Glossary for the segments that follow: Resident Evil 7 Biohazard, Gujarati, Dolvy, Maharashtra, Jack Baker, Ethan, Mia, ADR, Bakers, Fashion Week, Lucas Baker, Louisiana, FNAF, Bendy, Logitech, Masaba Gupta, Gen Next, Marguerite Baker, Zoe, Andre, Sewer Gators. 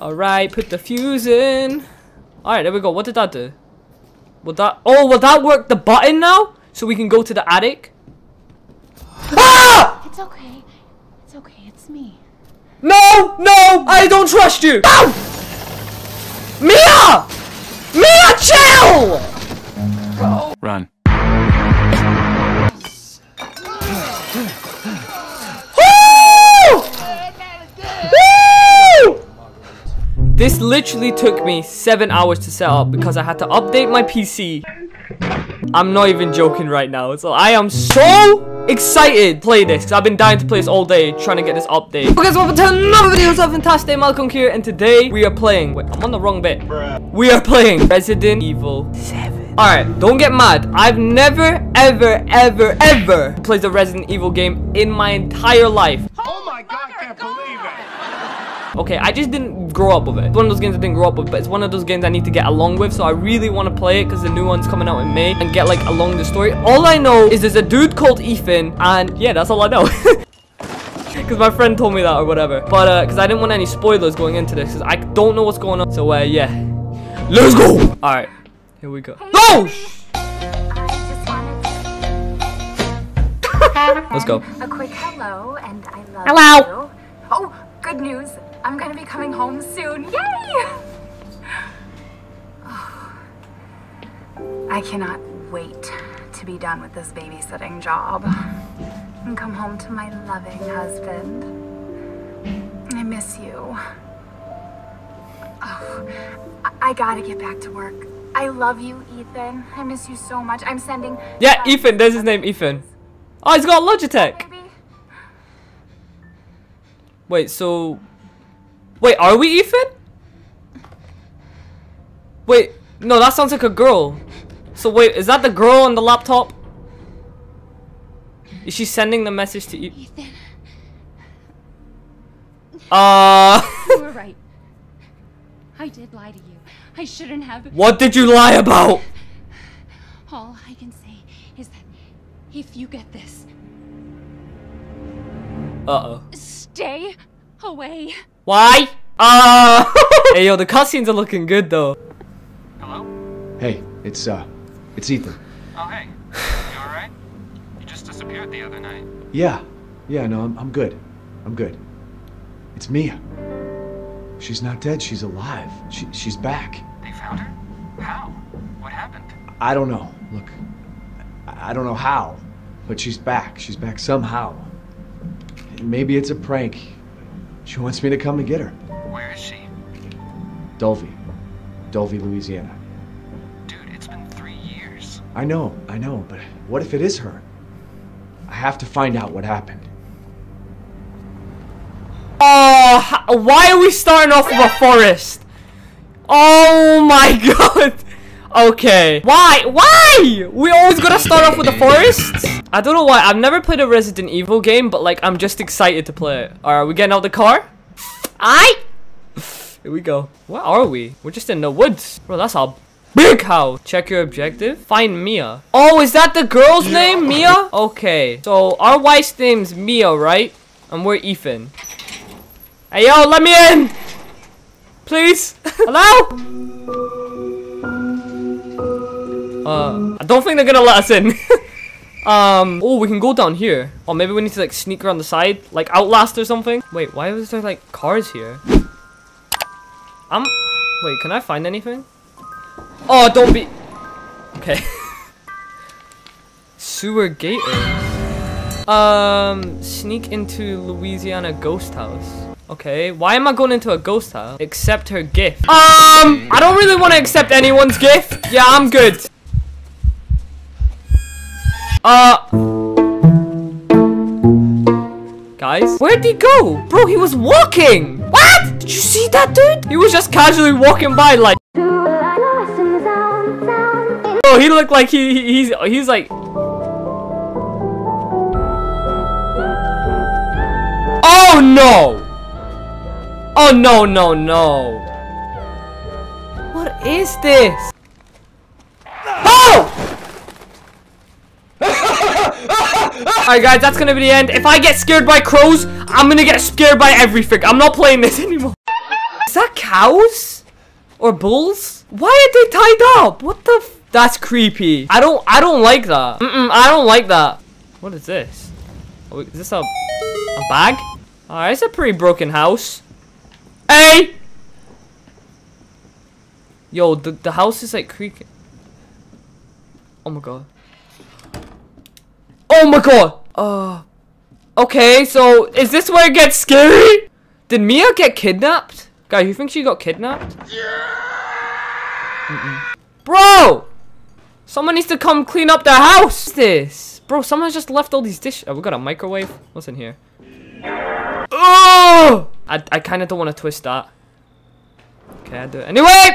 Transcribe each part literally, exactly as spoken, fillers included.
Alright, put the fuse in. Alright, there we go. What did that do? Will that... Oh, will that work the button now? So we can go to the attic? Ah! It's okay. It's okay. It's me. No! No! I don't trust you! No! Mia! Mia, chill! Oh. Run. This literally took me seven hours to set up because I had to update my P C. I'm not even joking right now. So I am so excited to play this because I've been dying to play this all day trying to get this update. Okay, guys, welcome to another video. What's up, fantastic? Malcolm here, and today we are playing. Wait, I'm on the wrong bit. We are playing Resident Evil seven. Alright, don't get mad. I've never, ever, ever, ever played a Resident Evil game in my entire life. Oh my god, I can't believe it. Okay, I just didn't grow up with it. It's one of those games I didn't grow up with, but it's one of those games I need to get along with, so I really want to play it because the new one's coming out in May and get, like, along the story. All I know is there's a dude called Ethan, and yeah, that's all I know. Because my friend told me that or whatever. But, uh, because I didn't want any spoilers going into this because I don't know what's going on. So, uh, yeah. Let's go! Alright, here we go. No! Let's go. A quick hello, and I love hello. You. Oh, good news. I'm gonna be coming home soon. Yay! Oh, I cannot wait to be done with this babysitting job and come home to my loving husband. I miss you. Oh, I, I gotta get back to work. I love you, Ethan. I miss you so much. I'm sending. Yeah, uh, Ethan. There's his name, Ethan. Oh, he's got Logitech. Maybe. Wait, so. Wait, are we Ethan? Wait, no, that sounds like a girl. So wait, is that the girl on the laptop? Is she sending the message to you? Ethan. Uh. You were right. I did lie to you. I shouldn't have. What did you lie about? All I can say is that if you get this. Uh oh. Stay away. Why? Uh Hey yo, the cutscenes are looking good though. Hello? Hey, it's uh it's Ethan. Oh hey. You alright? You just disappeared the other night. Yeah. Yeah, no, I'm I'm good. I'm good. It's Mia. She's not dead, she's alive. She she's back. They found her? How? What happened? I don't know. Look. I, I don't know how. But she's back. She's back somehow. Maybe it's a prank. She wants me to come and get her. Where is she? Dolvy. Dolvy, Louisiana. Dude, it's been three years. I know, I know, but what if it is her? I have to find out what happened. Oh, why are we starting off with a forest? Oh my god. Okay. Why? Why? We always gotta start off with the forest? I don't know why. I've never played a Resident Evil game, but like, I'm just excited to play it. Alright, we getting out the car? Aye! Here we go. Where are we? We're just in the woods. Bro, that's a big house. Check your objective. Find Mia. Oh, is that the girl's name? Mia? Okay. So, our wife's name's Mia, right? And we're Ethan. Hey, yo, let me in! Please? Hello? Uh, I don't think they're gonna let us in. Um, oh, we can go down here. Oh, maybe we need to, like, sneak around the side. Like, Outlast or something. Wait, why was there, like, cars here? I'm... Wait, can I find anything? Oh, don't be... Okay. Sewer Gators. Um, sneak into Louisiana ghost house. Okay, why am I going into a ghost house? Accept her gift. Um, I don't really want to accept anyone's gift. Yeah, I'm good. Uh, guys, where'd he go? Bro, he was walking. What? Did you see that dude? He was just casually walking by like. Bro, he looked like he, he he's he's like. Oh no! Oh no no no! What is this? Oh! Alright guys, that's gonna be the end. If I get scared by crows, I'm gonna get scared by everything. I'm not playing this anymore. Is that cat? cows? Or bulls? Why are they tied up? What the f- That's creepy. I don't- I don't like that. Mm-mm, I don't like that. What is this? Oh, is this a- a bag? Alright, it's a pretty broken house. Hey! Yo, the, the house is like creaking. Oh my god. Oh my god! Uh... Okay, so is this where it gets scary? Did Mia get kidnapped? Guy, you think she got kidnapped? Yeah. Mm-mm. Bro! Someone needs to come clean up their house! What's this? Bro, someone just left all these dishes. Oh, we got a microwave? What's in here? Oh! I, I kind of don't want to twist that. Okay, I'll do it anyway!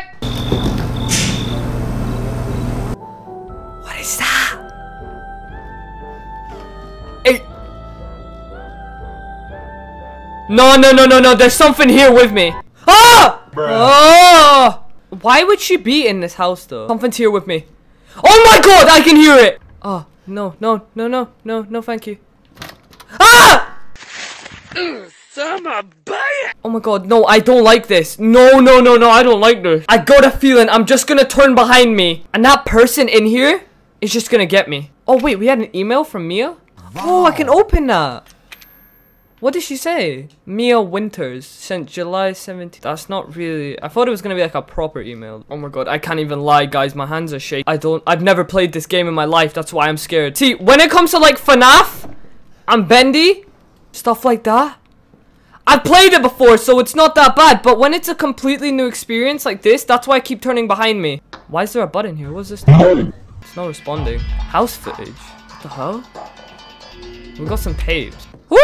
What is that? It... No, no, no, no, no. There's something here with me. Ah! Oh! Why would she be in this house, though? Something's here with me. Oh my god! I can hear it! Oh, no, no, no, no, no, no, thank you. Ah! Oh my god, no, I don't like this. No, no, no, no, I don't like this. I got a feeling I'm just gonna turn behind me. And that person in here is just gonna get me. Oh, wait, we had an email from Mia? Oh, I can open that. What did she say? Mia Winters sent July seventeenth. That's not really... I thought it was going to be like a proper email. Oh my god, I can't even lie, guys. My hands are shaking. I don't... I've never played this game in my life. That's why I'm scared. See, when it comes to like FNAF and Bendy, stuff like that, I've played it before, so it's not that bad. But when it's a completely new experience like this, that's why I keep turning behind me. Why is there a button here? What is this? It's not responding. House footage. What the hell? We got some tapes. Woo!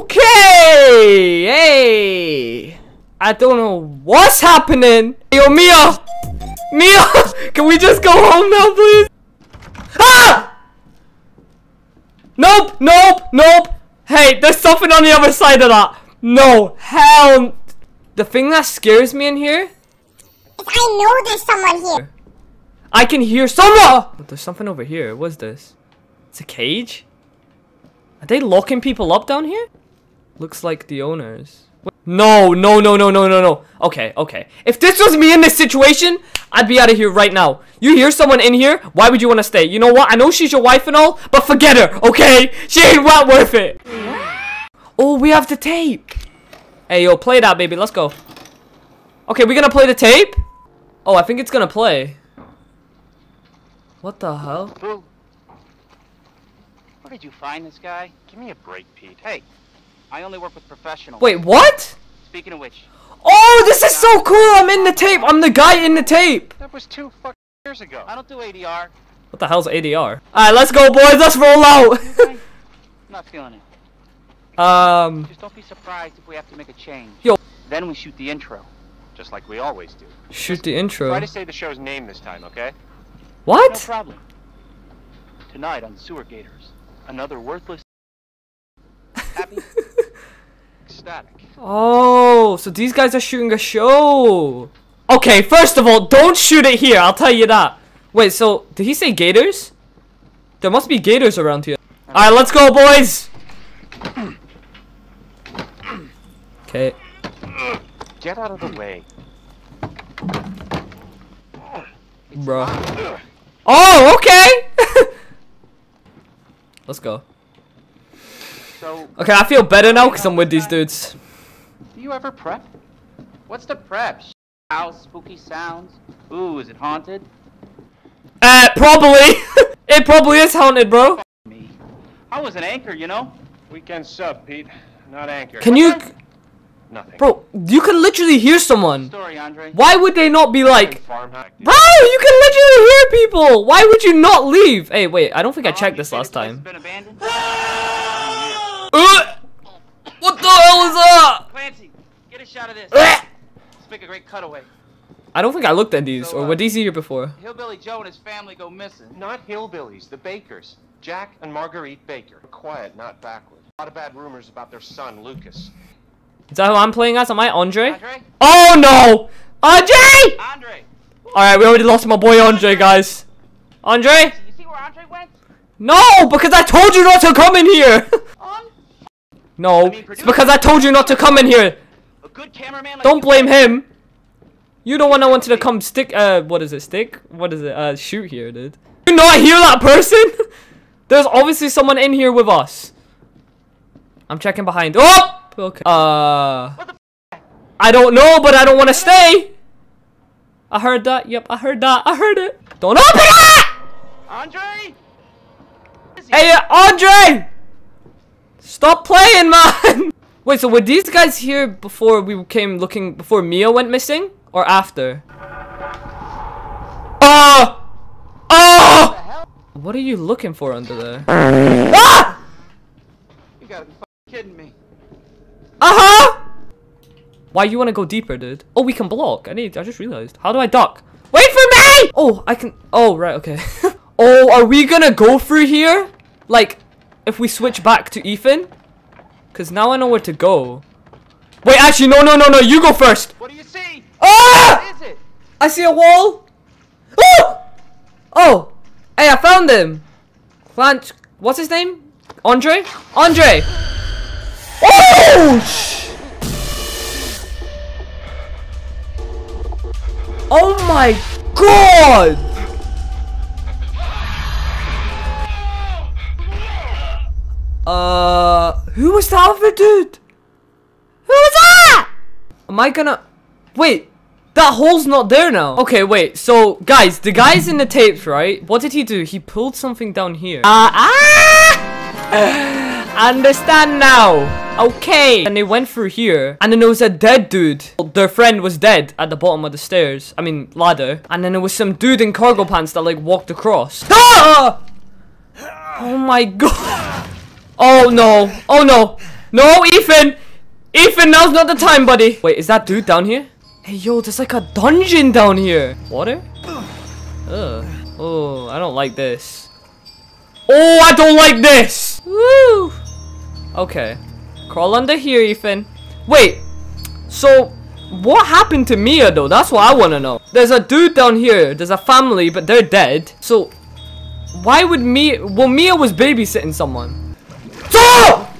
Okay, hey, I don't know what's happening. Yo, Mia, Mia, can we just go home now, please? Ah! Nope, nope, nope. Hey, there's something on the other side of that. No, hell. The thing that scares me in here is I know there's someone here. I can hear someone. But there's something over here. What's this? It's a cage. Are they locking people up down here? Looks like the owners. No, no, no, no, no, no, no. Okay, okay. If this was me in this situation, I'd be out of here right now. You hear someone in here? Why would you want to stay? You know what? I know she's your wife and all, but forget her, okay? She ain't well worth it. Oh, we have the tape. Hey, yo, play that, baby. Let's go. Okay, we're gonna play the tape? Oh, I think it's gonna play. What the hell? Where did you find this guy? Give me a break, Pete. Hey, I only work with professionals. Wait, what? Speaking of which. Oh, this is so cool! I'm in the tape! I'm the guy in the tape! That was two fucking years ago. I don't do A D R. What the hell's A D R? Alright, let's go, boys! Let's roll out! I'm not feeling it. Um... Just don't be surprised if we have to make a change. Yo. Then we shoot the intro. Just like we always do. Shoot Just the intro? Try to say the show's name this time, okay? What? No problem. Tonight on Sewer Gators. Another worthless happy ecstatic. Oh, so these guys are shooting a show. Okay, first of all, don't shoot it here, I'll tell you that. Wait, so did he say gators? There must be gators around here. Alright, let's go, boys. Okay. Get out of the way. Bruh. Oh, okay! Let's go. So, okay, I feel better now because I'm with these dudes. Do you ever prep? What's the prep? House, spooky sounds. Ooh, is it haunted? Uh, probably. It probably is haunted, bro. Me. I was an anchor, you know? Weekend sub, Pete. Not anchor. Can you... Nothing. Bro, you can literally hear someone. Story, Andre. Why would they not be like... Farmhouse. Bro, you can literally hear people. Why would you not leave? Hey, wait. I don't think I checked this last time. uh, what the hell is that? Clancy, get a shot of this. Let's make a great cutaway. I don't think I looked at these. So, uh, or were these here before? Hillbilly Joe and his family go missing. Not hillbillies. The Bakers. Jack and Marguerite Baker. Quiet, not backward. A lot of bad rumors about their son, Lucas. Is that who I'm playing as? Am I Andre? Andre? Oh no! Andre! Andre! Alright, we already lost my boy Andre, guys. Andre? You see where Andre went? No, because I told you not to come in here! No, it's because I told you not to come in here! good cameraman. Like don't blame him. You don't want no one to come stick. Uh, what is it? Stick? What is it? Uh, shoot here, dude. You not hear that person? There's obviously someone in here with us. I'm checking behind. Oh, okay. Uh, what the f I don't know, but I don't want to stay. I heard that. Yep, I heard that. I heard it. Don't open it! Andre? Hey, uh, Andre! Stop playing, man! Wait, so were these guys here before we came looking, before Mia went missing? Or after? Oh! Oh! What are you looking for under there? Ah! You gotta be fucking kidding me. Uh-huh! Why you wanna go deeper, dude? Oh, we can block. I need, I just realized. How do I duck? Wait for me! Oh, I can, oh, right, okay. Oh, are we gonna go through here? Like, if we switch back to Ethan? Because now I know where to go. Wait, actually, no, no, no, no, you go first. What do you see? Ah! What is it? I see a wall. Oh! Oh! Hey, I found him. Clanch, what's his name? Andre? Andre! Oh! Sh oh my god! Uh, who was that other dude? Who was that? Am I gonna... Wait, that hole's not there now. Okay, wait, so guys, the guy's in the tapes, right? What did he do? He pulled something down here. Uh, ah! Uh, understand now. Okay. And they went through here, and then there was a dead dude. Their friend was dead at the bottom of the stairs. I mean, ladder. And then there was some dude in cargo pants that, like, walked across. Ah! Oh my god. Oh no, oh no, no Ethan, Ethan, now's not the time, buddy. Wait, is that dude down here? Hey yo, there's like a dungeon down here. Water? Ugh. Oh, I don't like this. Oh, I don't like this. Woo. Okay, crawl under here, Ethan. Wait, so what happened to Mia though? That's what I want to know. There's a dude down here, there's a family, but they're dead. So why would Mia, well Mia was babysitting someone. Oh!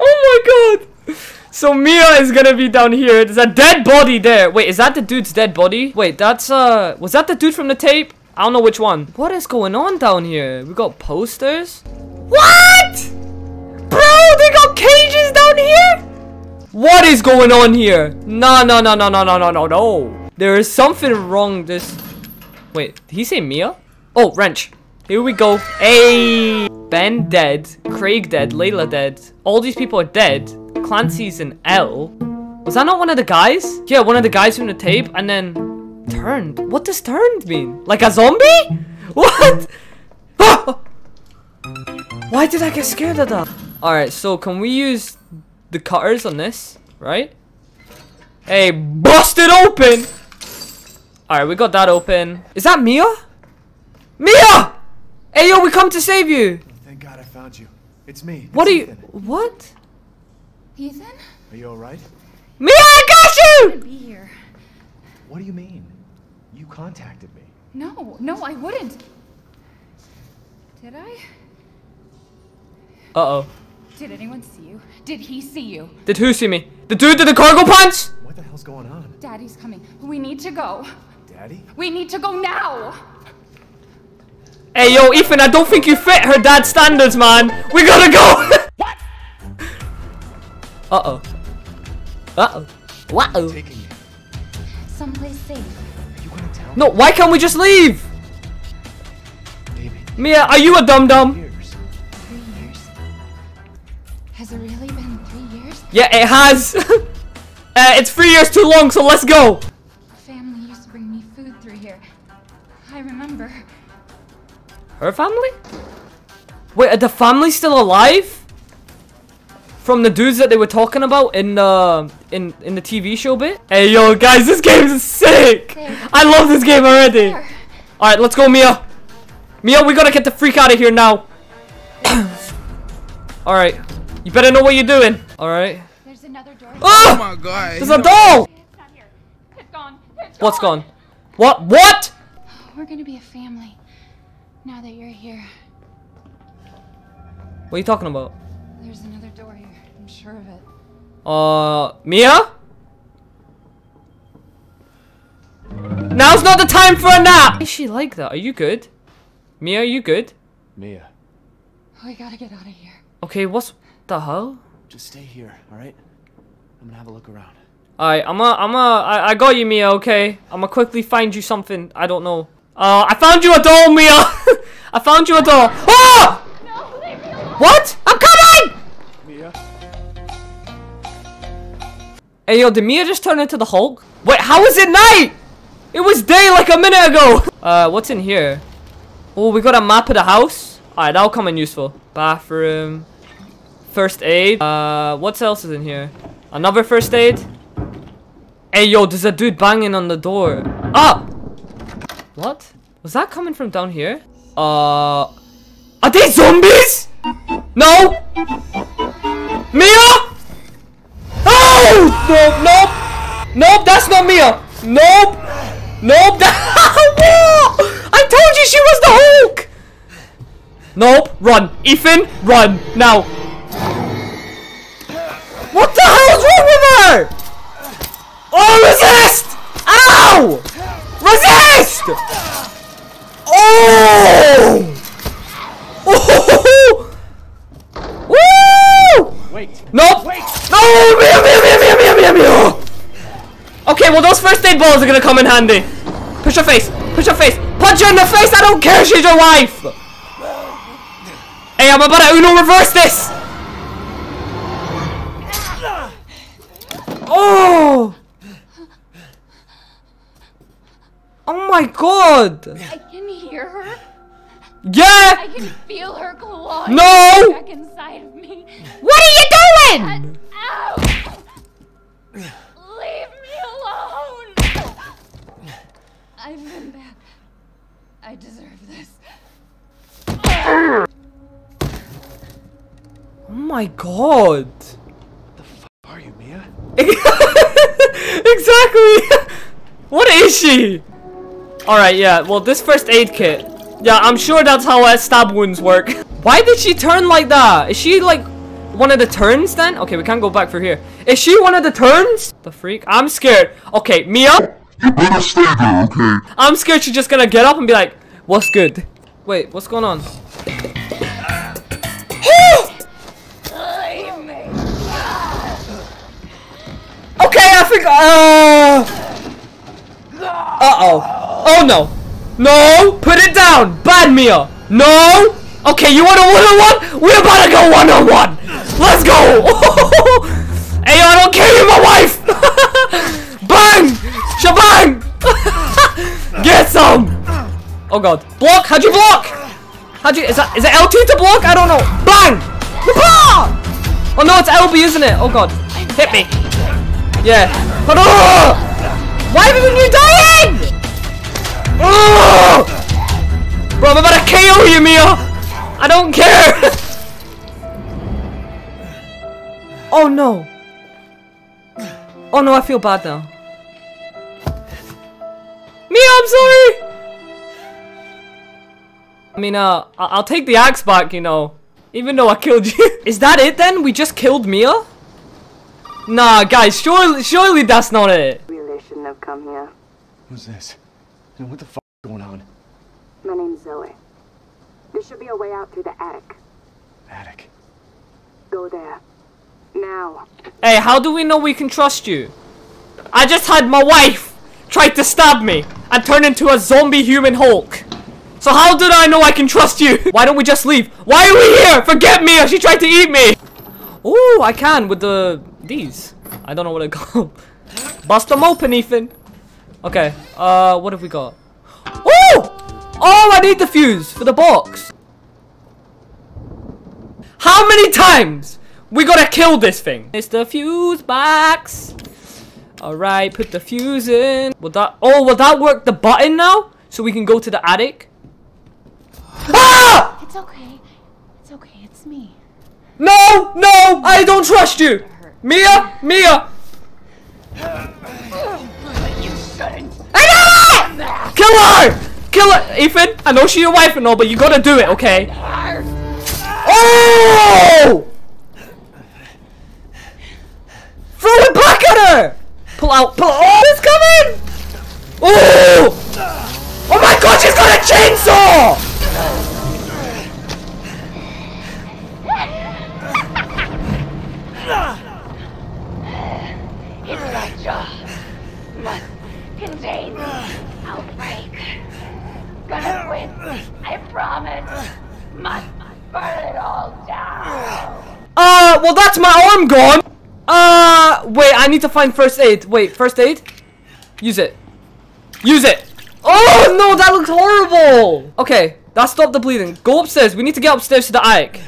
Oh my god! So Mia is gonna be down here. There's a dead body there. Wait, is that the dude's dead body? Wait, that's uh, was that the dude from the tape? I don't know which one. What is going on down here? We got posters. What? Bro, they got cages down here. What is going on here? No, no, no, no, no, no, no, no, no. There is something wrong. This. Wait, did he say Mia? Oh, wrench. Here we go. Hey, Ben dead. Craig dead. Layla dead. All these people are dead. Clancy's an L. Was that not one of the guys? Yeah, one of the guys from the tape and then turned. What does turned mean? Like a zombie? What? Why did I get scared of that? Alright, so can we use the cutters on this? Right? Hey, bust it open! Alright, we got that open. Is that Mia? Mia! Hey yo, we come to save you! Thank God I found you. It's me. What it's are you? Ethan. What? Ethan? Are you alright? Mia, I got you! I wouldn't be here. What do you mean? You contacted me. No, no, I wouldn't. Did I? Uh oh. Did anyone see you? Did he see you? Did who see me? The dude did the cargo pants? What the hell's going on? Daddy's coming. We need to go. Daddy? We need to go now! Hey yo, Ethan, I don't think you fit her dad's standards, man. We gotta go. What? Uh oh. Uh oh. What? Uh -oh. Someplace safe. You gonna tell no, why can't we just leave? Baby. Mia, are you a dum dum? Three years. Three years. Has it really been three years? Yeah, it has. uh, it's three years too long, so let's go. Family used to bring me food through here. I remember. Her family? Wait, are the family still alive? From the dudes that they were talking about in the in in the T V show bit? Hey yo guys, this game's sick! I love this game already! Alright, let's go Mia! Mia, we gotta get the freak out of here now! Alright. You better know what you're doing. Alright. There's another door. Oh! Oh my god. There's a doll! It's not here. It's gone. It's What's gone? gone? What? What? We're gonna be a family. Now that you're here. What are you talking about? There's another door here. I'm sure of it. Uh, Mia? Now's not the time for a nap! Why is she like that? Are you good? Mia, are you good? Mia. We gotta get out of here. Okay, what's the hell? Just stay here, alright? I'm gonna have a look around. Alright, I'm a- I'm a- I, I got you, Mia, okay? I'm gonna quickly find you something. I don't know. Uh, I found you a doll, Mia! I found you a doll. Oh! No, leave me alone. What? I'm coming! Mia. Hey, yo, did Mia just turn into the Hulk? Wait, how is it night? It was day like a minute ago! Uh, what's in here? Oh, we got a map of the house? Alright, that'll come in useful. Bathroom. First aid. Uh, what else is in here? Another first aid? Hey, yo, there's a dude banging on the door. Ah! What? Was that coming from down here? Uh... Are they zombies? No! Mia! Oh! Nope, nope! Nope, that's not Mia! Nope! Nope! I told you she was the Hulk! Nope. Run. Ethan, run. Now. What the hell is wrong with her? Oh, resist! Ow! Resist! Oh! Oh! Woo! Wait. Nope. Wait. No! Mia, Mia, Mia, Mia, Mia, Mia, Mia! Okay, well those first aid balls are gonna come in handy. Push her face. Push her face. Punch her in the face. I don't care. She's your wife. Hey, I'm about to Uno reverse this. Oh. Oh my God. I can hear her. Yeah. I can feel her clawing no. back inside of me. What are you doing? Ow. Leave me alone! I've been bad. I deserve this. Oh my God! What the fuck are you, Mia? Exactly! What is she? Alright, yeah, well this first aid kit. Yeah, I'm sure that's how uh, stab wounds work. Why did she turn like that? Is she like... one of the turns then? Okay, we can't go back through here. Is she one of the turns? The freak? I'm scared. Okay, Mia? You better stay there, okay? I'm scared she's just gonna get up and be like, what's good? Wait, what's going on? Okay, I think... Uh... Uh-oh. Oh, no. No! Put it down! Bad, Mia! No! Okay, you want a one-on-one? We're about to go one-on-one! Let's go! Hey, I don't care, you're my wife! Bang! Shabang! Get some! Oh God. Block! How'd you block? How'd you- is that- is it L T to block? I don't know. Bang! Oh no, it's L B, isn't it? Oh God. Hit me. Yeah. Why have you been dying? Bro, I'm about to K O you, Mia! I don't care! Oh no! Oh no, I feel bad now. Mia, I'm sorry! I mean, uh, I'll take the axe back, you know. Even though I killed you. Is that it then? We just killed Mia? Nah, guys, surely, surely that's not it. Really, they shouldn't have come here. Who's this? And what the fuck is going on? My name's Zoe. There should be a way out through the attic. Attic? Go there. Now. Hey, how do we know we can trust you? I just had my wife try to stab me and turn into a zombie human Hulk. So how did I know I can trust you? Why don't we just leave? Why are we here? Forget me if she tried to eat me. Oh, I can with the these. I don't know what they're called. Bust them open, Ethan. Okay. Uh, what have we got? Oh! Oh, I need the fuse for the box. How many times? We gotta kill this thing. It's the fuse box. Alright, put the fuse in. Will that- Oh, will that work the button now? So we can go to the attic? Ah! It's okay. It's okay, it's me. No! No! I don't trust you! Mia! Mia! But you shouldn't. I know it! Kill her! Kill her! Ethan, I know she's your wife and all, but you gotta do it, okay? Oh! Pull out, pull out. Oh, it's coming! Oh! Oh my god, she's got a chainsaw! His right jaw must contain outbreak. Gonna win, I promise. Must burn it all down. Uh, well, that's my arm gone. Uh, wait, I need to find first aid. Wait, first aid? Use it. Use it. Oh, no, that looks horrible. Okay, that stopped the bleeding. Go upstairs. We need to get upstairs to the attic.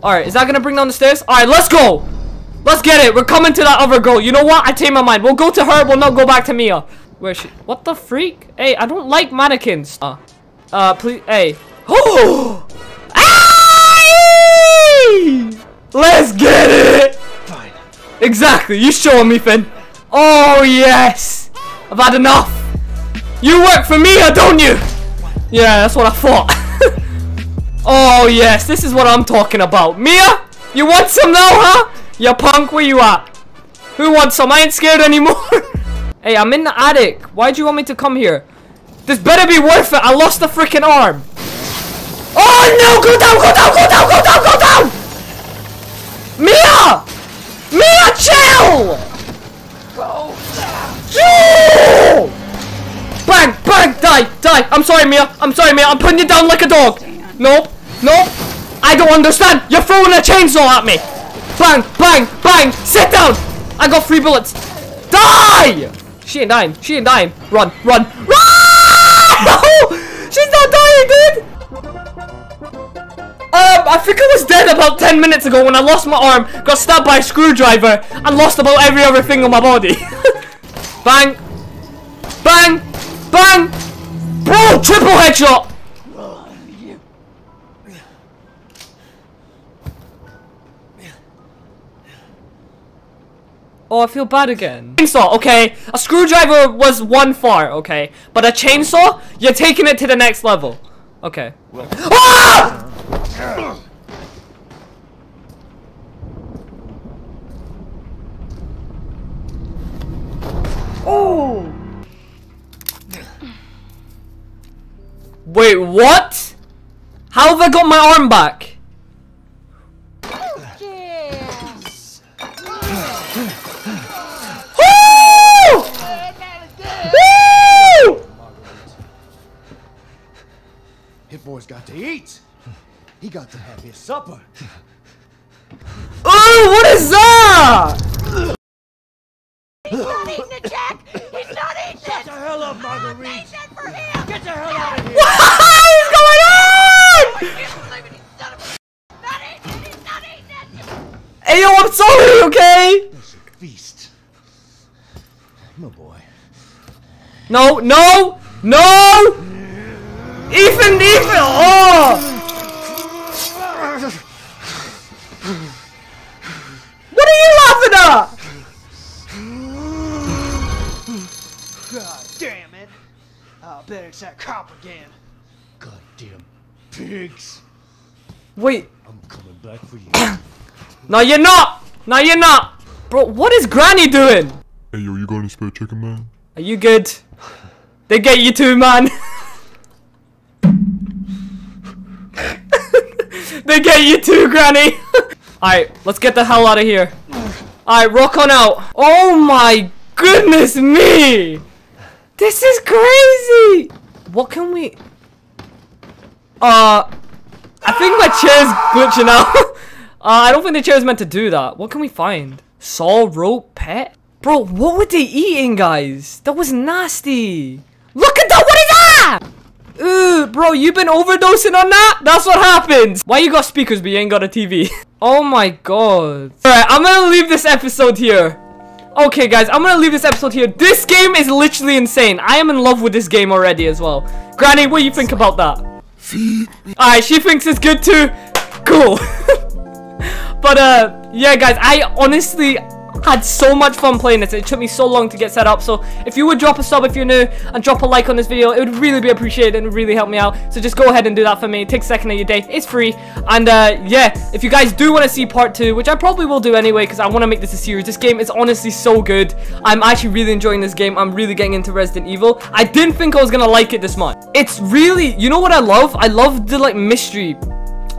All right, is that going to bring down the stairs? All right, let's go. Let's get it. We're coming to that other girl. You know what? I changed my mind. We'll go to her. We'll not go back to Mia. Where is she? What the freak? Hey, I don't like mannequins. Uh, uh please. Hey. Oh. Hey! Let's get it. Exactly, you showing me, Finn. Oh, yes. I've had enough. You work for Mia, don't you? Yeah, that's what I thought. Oh, yes, this is what I'm talking about. Mia, you want some now, huh? You punk, where you at? Who wants some? I ain't scared anymore. Hey, I'm in the attic. Why do you want me to come here? This better be worth it. I lost the freaking arm. Oh, no, go down, go down, go down, go down, go down. Mia! Mia, chill! Go down. Chill! Bang, bang, die, die. I'm sorry, Mia. I'm sorry, Mia. I'm putting you down like a dog. Nope, nope. I don't understand. You're throwing a chainsaw at me. Bang, bang, bang. Sit down. I got three bullets. Die! She ain't dying. She ain't dying. Run, run, run! No! She's not dying, dude! Um, I think I was dead about ten minutes ago when I lost my arm, got stabbed by a screwdriver, and lost about every other thing on my body. Bang. Bang. Bang. Bro, triple headshot. Oh, I feel bad again. Chainsaw, okay. A screwdriver was one far, okay. But a chainsaw, you're taking it to the next level. Okay. Well, ah! Oh! Wait, what? How have I got my arm back? Boy's got to eat. He got to have his supper. Oh, what is that? He's not eating it, Jack. He's not eating it. Get the hell up, Marguerite. For him. Get the hell out of here. What is going on? Hey, yo, I'm sorry, okay? That's a feast. No, boy. No, no, no. Ethan, Ethan! Oh! What are you laughing at? God damn it. I'll bet it's that cop again. Goddamn pigs. Wait. I'm coming back for you. No, you're not! No, you're not! Bro, what is Granny doing? Hey, yo, you got any spare chicken, man? Are you good? They get you too, man. They get you too, Granny. Alright, let's get the hell out of here. Alright, rock on out. Oh my goodness me! This is crazy! What can we... Uh... I think my chair's glitching out. uh, I don't think the chair's meant to do that. What can we find? Saw, rope, pet? Bro, what were they eating, guys? That was nasty. Look at that! What is that? Ooh, bro, you've been overdosing on that? That's what happens. Why you got speakers but you ain't got a T V? Oh my god. Alright, I'm gonna leave this episode here. Okay, guys, I'm gonna leave this episode here. This game is literally insane. I am in love with this game already as well. Granny, what do you think about that? Alright, she thinks it's good too. Cool. But, uh, yeah, guys, I honestly... Had so much fun playing this. It took me so long to get set up. So if you would drop a sub if you're new and drop a like on this video, it would really be appreciated and really help me out. So just go ahead and do that for me. It takes a second of your day. It's free. And uh, yeah, if you guys do want to see part two, which I probably will do anyway because I want to make this a series. This game is honestly so good. I'm actually really enjoying this game. I'm really getting into Resident Evil. I didn't think I was going to like it this much. It's really, you know what I love? I love the like mystery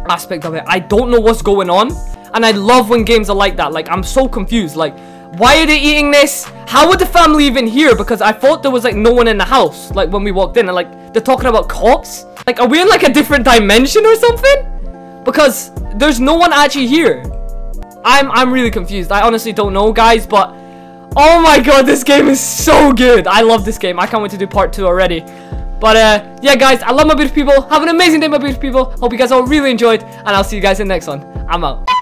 aspect of it. I don't know what's going on. And I love when games are like that. Like, I'm so confused. Like, why are they eating this? How would the family even hear? Because I thought there was, like, no one in the house. Like, when we walked in. And, like, they're talking about cops. Like, are we in, like, a different dimension or something? Because there's no one actually here. I'm, I'm really confused. I honestly don't know, guys. But, oh, my God. This game is so good. I love this game. I can't wait to do part two already. But, uh, yeah, guys. I love my beautiful people. Have an amazing day, my beautiful people. Hope you guys all really enjoyed. And I'll see you guys in the next one. I'm out.